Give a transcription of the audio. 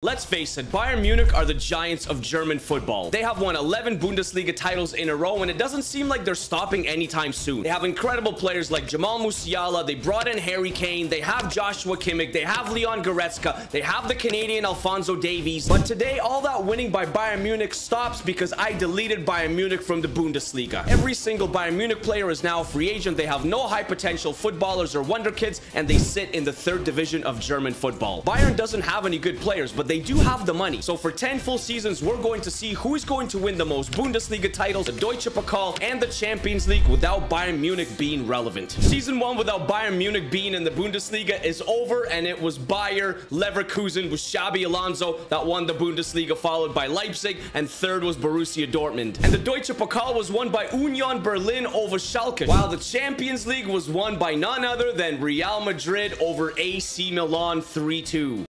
Let's face it, Bayern Munich are the giants of German football. They have won 11 Bundesliga titles in a row, and it doesn't seem like they're stopping anytime soon. They have incredible players like Jamal Musiala, they brought in Harry Kane, they have Joshua Kimmich, they have Leon Goretzka, they have the Canadian Alphonso Davies. But today, all that winning by Bayern Munich stops because I deleted Bayern Munich from the Bundesliga. Every single Bayern Munich player is now a free agent, they have no high potential footballers or wonder kids, and they sit in the third division of German football. Bayern doesn't have any good players, but they do have the money. So for 10 full seasons, we're going to see who is going to win the most Bundesliga titles, the Deutsche Pokal, and the Champions League without Bayern Munich being relevant. Season 1 without Bayern Munich being in the Bundesliga is over, and it was Bayer Leverkusen with Xabi Alonso that won the Bundesliga, followed by Leipzig, and third was Borussia Dortmund. And the Deutsche Pokal was won by Union Berlin over Schalke, while the Champions League was won by none other than Real Madrid over AC Milan 3-2.